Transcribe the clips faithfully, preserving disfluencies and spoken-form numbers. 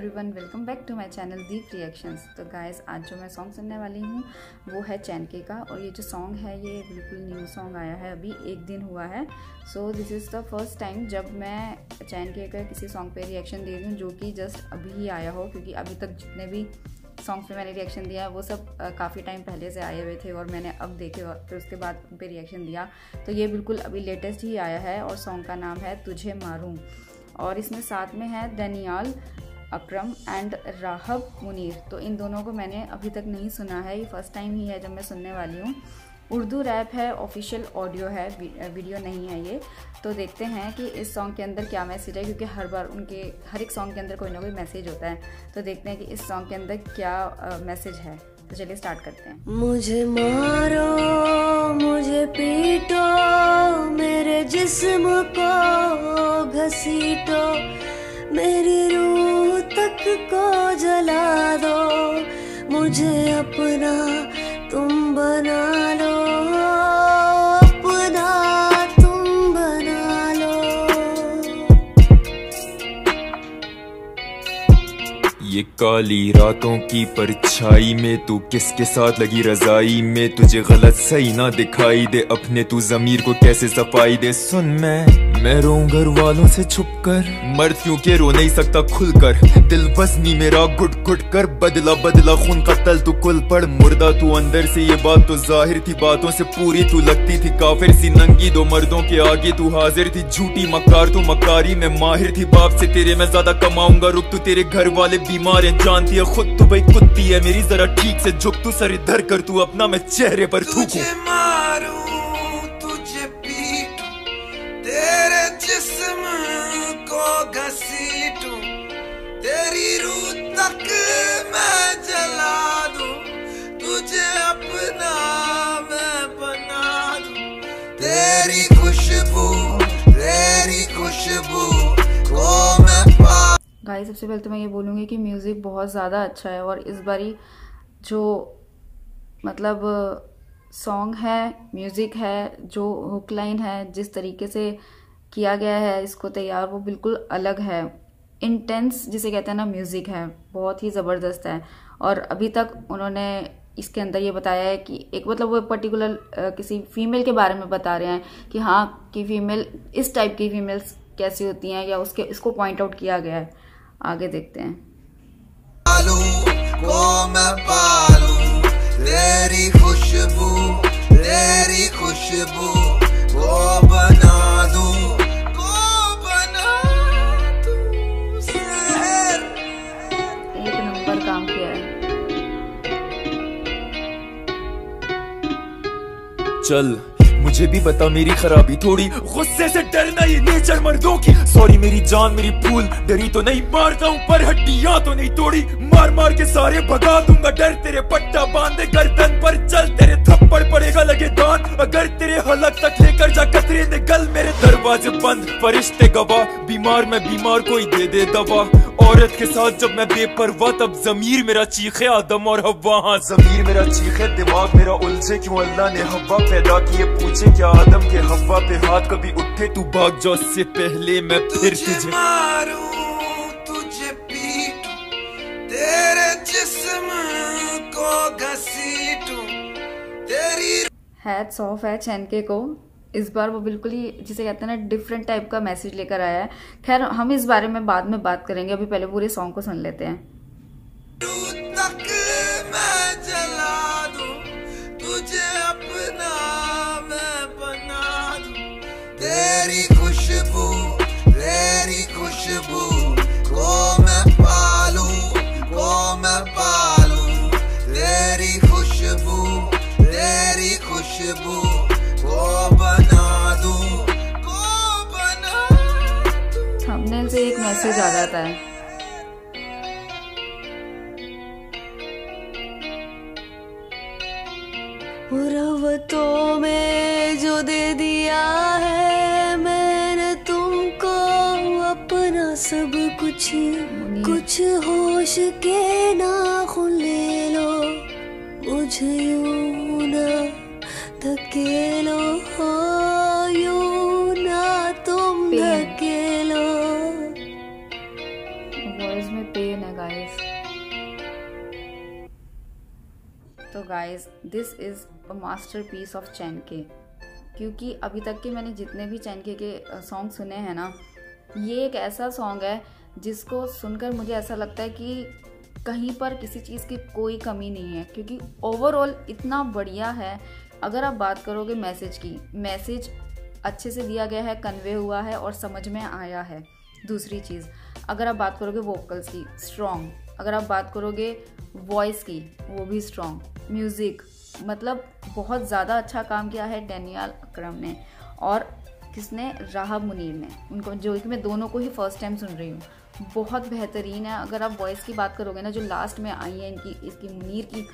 Everyone, welcome back to my channel Deep reactions. तो guys, आज जो मैं सॉन्ग सुनने वाली हूँ वो है चैन-के का, और ये जो सॉन्ग है ये बिल्कुल न्यू सॉन्ग आया है, अभी एक दिन हुआ है। So this is the first time जब मैं चैन-के का किसी सॉन्ग पे रिएक्शन दे रही हूँ जो कि जस्ट अभी ही आया हो, क्योंकि अभी तक जितने भी सॉन्ग्स पे मैंने रिएक्शन दिया वो सब काफ़ी टाइम पहले से आए हुए थे और मैंने अब देखे फिर उसके बाद उन पर रिएक्शन दिया। तो ये बिल्कुल अभी लेटेस्ट ही आया है और सॉन्ग का नाम है तुझे मारूं, और इसमें साथ में है दानियाल अकरम एंड राहब मुनीर। तो इन दोनों को मैंने अभी तक नहीं सुना है, ये फर्स्ट टाइम ही है जब मैं सुनने वाली हूँ। उर्दू रैप है, ऑफिशियल ऑडियो है, वीडियो नहीं है ये। तो देखते हैं कि इस सॉन्ग के अंदर क्या मैसेज है, क्योंकि हर बार उनके हर एक सॉन्ग के अंदर कोई ना कोई मैसेज होता है। तो देखते हैं कि इस सॉन्ग के अंदर क्या मैसेज है। तो चलिए स्टार्ट करते हैं। मुझे मारो, मुझे पीटो, मेरे जिस्म को घसीटो, मेरी रूह तक को जला दो, मुझे अपना तुम बना लो, अपना तुम बना लो। ये काली रातों की परछाई में तू किसके साथ लगी रजाई में, तुझे गलत सही ना दिखाई दे, अपने तू जमीर को कैसे सफाई दे। सुन मैं मैं रो घर वालों से छुप कर, मर क्योंकि रो नहीं सकता खुल कर, दिल बसनी मेरा घुट घुट कर, बदला बदला खून का तल तू कुल पड़, मुर्दा तू अंदर से, ये बात तो जाहिर थी, बातों से पूरी तू लगती थी काफिर सी, नंगी दो मर्दों के आगे तू हाजिर थी, झूठी मकार तू मकारी में माहिर थी, बाप से तेरे मैं ज्यादा कमाऊंगा रुक, तू तेरे घर वाले बीमार है जानती है, खुद तू भाई कुत्ती है मेरी, जरा ठीक से झुक, तू सर इधर कर, तू अपना मैं चेहरे पर थूकूं। तेरी रूह तक मैं जला दूं, तुझे अपना मैं बना दूं, तेरी खुशबू तेरी खुशबू को मैं पा। गाइस, सबसे पहले तो मैं ये बोलूँगी कि म्यूज़िक बहुत ज़्यादा अच्छा है, और इस बारी जो मतलब सॉन्ग है, म्यूज़िक है, जो हुक लाइन है, जिस तरीके से किया गया है इसको तैयार, वो बिल्कुल अलग है। इंटेंस जिसे कहते हैं ना, म्यूज़िक है, बहुत ही ज़बरदस्त है। और अभी तक उन्होंने इसके अंदर ये बताया है कि एक मतलब वो पर्टिकुलर किसी फीमेल के बारे में बता रहे हैं कि हाँ कि फीमेल इस टाइप की फीमेल्स कैसी होती हैं, या उसके इसको पॉइंट आउट किया गया है। आगे देखते हैं। पालू को मैं पालू, तेरी खुशबू तेरी खुशबू को बना दूं। चल मुझे भी बता मेरी खराबी थोड़ी, गुस्से से डरना ये नेचर मर्दों की, सॉरी मेरी जान मेरी भूल, डरी तो नहीं मारता हूँ पर हड्डियाँ तो नहीं तोड़ी, मार मार के सारे भगा दूंगा डर, तेरे पट्टा बांधे गर्दन पर, चल तेरे थप्पड़ पड़ेगा लगे दान, अगर तेरे हलक तक लेकर जा कतरे ने गल, मेरे दरवाजे बंद फरिश्ते गवाह, बीमार मैं बीमार कोई दे दे दवा, औरत के साथ जब मैं बेपरवाह तब जमीर मेरा चीखे आदम और हवा, हाँ जमीर मेरा चीखे दिमाग मेरा उलझे, क्यों अल्लाह ने हवा पैदा किए, पूछे क्या आदम के हवा पे हाथ कभी उठे, तू भाग जाओ इससे पहले मैं फिर तुझे, तुझे मारूं, तुझे पीटूं, तेरे जिस्म को घसीटूं, तेरी। हैट्स ऑफ है चैन-के को, इस बार वो बिल्कुल ही जिसे कहते हैं ना डिफरेंट टाइप का मैसेज लेकर आया है। खैर, हम इस बारे में बाद में बात करेंगे, अभी पहले पूरे सॉन्ग को सुन लेते हैं। तक मैं जला दूं, तुझे अपना मैं बना दूं, तेरी खुशबू तेरी खुशबू को मैं पालूं को मैं पालूं, तेरी खुशबू तेरी खुशबू से एक मैसेज आ जाता है। मुरवतों में जो दे दिया है मैंने तुमको अपना सब कुछ, कुछ होश के नाखून ले लो, मुझे यूं ना धकेलो, यूं ना तुम धकेलो। Guys, this is a masterpiece of Chen K, क्योंकि अभी तक के मैंने जितने भी चैन-के के सॉन्ग सुने हैं ना, ये एक ऐसा सॉन्ग है जिसको सुनकर मुझे ऐसा लगता है कि कहीं पर किसी चीज़ की कोई कमी नहीं है, क्योंकि ओवरऑल इतना बढ़िया है। अगर आप बात करोगे मैसेज की, मैसेज अच्छे से दिया गया है, कन्वे हुआ है और समझ में आया है। दूसरी चीज़, अगर आप बात करोगे वोकल्स की, स्ट्रॉन्ग। अगर आप बात करोगे वॉइस की, वो भी स्ट्रॉन्ग। म्यूज़िक, मतलब बहुत ज़्यादा अच्छा काम किया है दानियाल अकरम ने और किसने, राहब मुनीर ने, उनको, जो कि मैं दोनों को ही फर्स्ट टाइम सुन रही हूँ। बहुत बेहतरीन है। अगर आप वॉइस की बात करोगे ना, जो लास्ट में आई है इनकी, इसकी मुनीर की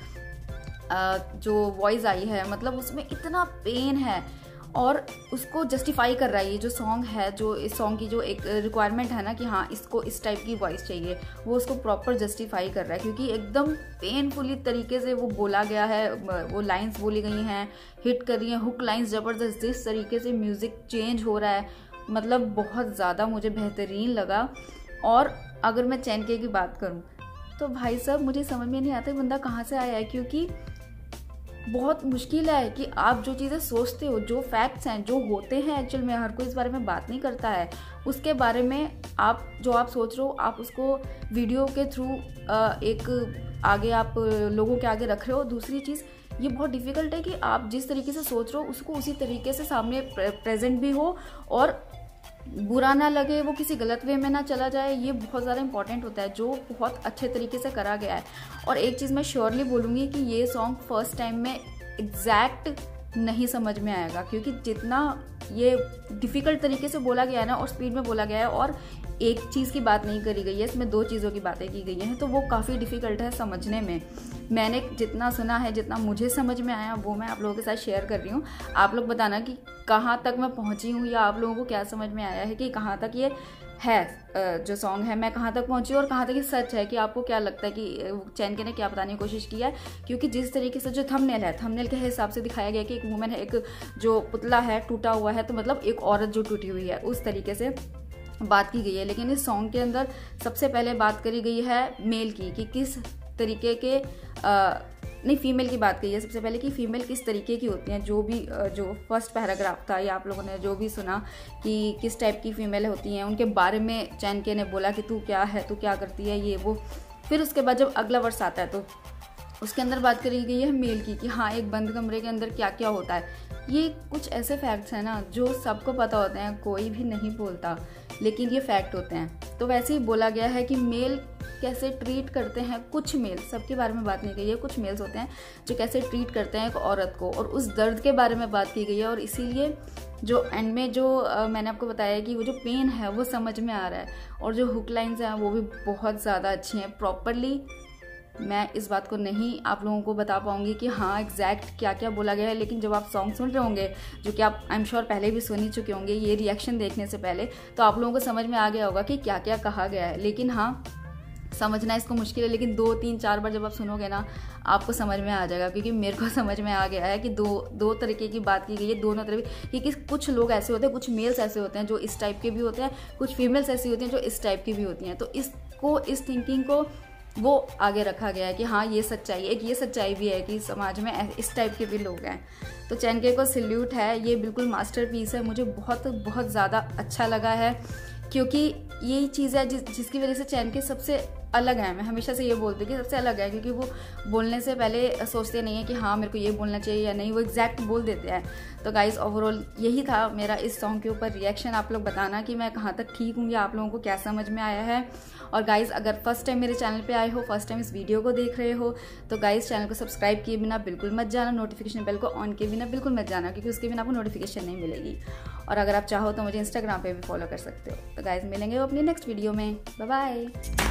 आ, जो वॉइस आई है, मतलब उसमें इतना पेन है और उसको जस्टिफाई कर रहा है ये जो सॉन्ग है, जो इस सॉन्ग की जो एक रिक्वायरमेंट है ना कि हाँ इसको इस टाइप की वॉइस चाहिए, वो उसको प्रॉपर जस्टिफाई कर रहा है, क्योंकि एकदम पेनफुली तरीके से वो बोला गया है, वो लाइंस बोली गई हैं, हिट कर रही हैं, हुक लाइंस ज़बरदस्त, जिस तरीके से म्यूज़िक चेंज हो रहा है, मतलब बहुत ज़्यादा मुझे बेहतरीन लगा। और अगर मैं चैन-के की बात करूँ तो भाई साहब, मुझे समझ में नहीं आता बंदा कहाँ से आया है, क्योंकि बहुत मुश्किल है कि आप जो चीज़ें सोचते हो, जो फैक्ट्स हैं, जो होते हैं एक्चुअल में, हर कोई इस बारे में बात नहीं करता है, उसके बारे में आप जो आप सोच रहे हो, आप उसको वीडियो के थ्रू एक आगे आप लोगों के आगे रख रहे हो। दूसरी चीज़, ये बहुत डिफ़िकल्ट है कि आप जिस तरीके से सोच रहे हो उसको उसी तरीके से सामने प्रेजेंट भी हो और बुरा ना लगे, वो किसी गलत वे में ना चला जाए, ये बहुत ज़्यादा इंपॉर्टेंट होता है, जो बहुत अच्छे तरीके से करा गया है। और एक चीज़ मैं श्योरली बोलूँगी कि ये सॉन्ग फर्स्ट टाइम में एग्जैक्ट नहीं समझ में आएगा, क्योंकि जितना ये डिफ़िकल्ट तरीके से बोला गया है ना और स्पीड में बोला गया है और एक चीज़ की बात नहीं करी गई है, इसमें दो चीज़ों की बातें की गई हैं, तो वो काफ़ी डिफ़िकल्ट है समझने में। मैंने जितना सुना है, जितना मुझे समझ में आया, वो मैं आप लोगों के साथ शेयर कर रही हूँ। आप लोग बताना कि कहाँ तक मैं पहुँची हूँ, या आप लोगों को क्या समझ में आया है कि कहाँ तक ये है जो सॉन्ग है, मैं कहाँ तक पहुँची और कहाँ तक ये सच है, कि आपको क्या लगता है कि चैन-के ने क्या बताने की कोशिश की है। क्योंकि जिस तरीके से जो थंबनेल है, थंबनेल के हिसाब से दिखाया गया कि एक वुमन है, एक जो पुतला है टूटा हुआ है, तो मतलब एक औरत जो टूटी हुई है, उस तरीके से बात की गई है। लेकिन इस सॉन्ग के अंदर सबसे पहले बात करी गई है मेल की, कि किस तरीके के आ, नहीं फीमेल की बात कही है सबसे पहले, कि फ़ीमेल किस तरीके की होती हैं। जो भी जो फर्स्ट पैराग्राफ था, या आप लोगों ने जो भी सुना कि किस टाइप की फ़ीमेल होती हैं, उनके बारे में चैन-के ने बोला कि तू क्या है, तू क्या करती है, ये वो। फिर उसके बाद जब अगला वर्ष आता है तो उसके अंदर बात करी गई है मेल की, कि हाँ एक बंद कमरे के अंदर क्या क्या होता है। ये कुछ ऐसे फैक्ट्स हैं ना जो सबको पता होते हैं, कोई भी नहीं बोलता, लेकिन ये फैक्ट होते हैं। तो वैसे ही बोला गया है कि मेल कैसे ट्रीट करते हैं, कुछ मेल, सबके बारे में बात नहीं की गई है, कुछ मेल्स होते हैं जो कैसे ट्रीट करते हैं एक औरत को, और उस दर्द के बारे में बात की गई है। और इसीलिए जो एंड में जो आ, मैंने आपको बताया कि वो जो पेन है वो समझ में आ रहा है, और जो हुक लाइन्स हैं वो भी बहुत ज़्यादा अच्छी हैं। प्रॉपरली मैं इस बात को नहीं आप लोगों को बता पाऊँगी कि हाँ एग्जैक्ट क्या क्या बोला गया है, लेकिन जब आप सॉन्ग सुन रहे होंगे, जो कि आप आई एम श्योर पहले भी सुन ही चुके होंगे ये रिएक्शन देखने से पहले, तो आप लोगों को समझ में आ गया होगा कि क्या क्या कहा गया है। लेकिन हाँ, समझना इसको मुश्किल है, लेकिन दो तीन चार बार जब आप सुनोगे ना, आपको समझ में आ जाएगा, क्योंकि मेरे को समझ में आ गया है कि दो दो तरीके की बात की गई है, दोनों तरफ कि, कि कुछ लोग ऐसे होते हैं, कुछ मेल्स ऐसे होते हैं जो इस टाइप के भी होते हैं, कुछ फीमेल्स ऐसी होती हैं जो इस टाइप की भी होती हैं। तो इसको, इस थिंकिंग को वो आगे रखा गया है कि हाँ ये सच्चाई, एक ये सच्चाई भी है कि समाज में इस टाइप के भी लोग हैं। तो चैन-के को सल्यूट है, ये बिल्कुल मास्टरपीस है, मुझे बहुत बहुत ज़्यादा अच्छा लगा है, क्योंकि यही चीज़ है जिस जिसकी वजह से चैन-के सबसे अलग है। मैं हमेशा से ये बोलती हूँ कि सबसे अलग है, क्योंकि वो बोलने से पहले सोचते नहीं है कि हाँ मेरे को ये बोलना चाहिए या नहीं, वो एग्जैक्ट बोल देते हैं। तो गाइज़, ओवरऑल यही था मेरा इस सॉन्ग के ऊपर रिएक्शन। आप लोग बताना कि मैं कहाँ तक ठीक हूँ, या आप लोगों को क्या समझ में आया है। और गाइज़, अगर फर्स्ट टाइम मेरे चैनल पे आए हो, फर्स्ट टाइम इस वीडियो को देख रहे हो, तो गाइज़ चैनल को सब्सक्राइब किए बिना बिल्कुल मत जाना, नोटिफिकेशन बेल को ऑन किए बिना बिल्कुल मत जाना, क्योंकि उसके बिना आपको नोटिफिकेशन नहीं मिलेगी। और अगर आप चाहो तो मुझे इंस्टाग्राम पर भी फॉलो कर सकते हो। तो गाइज़, मिलेंगे वो अपनी नेक्स्ट वीडियो में। Bye bye.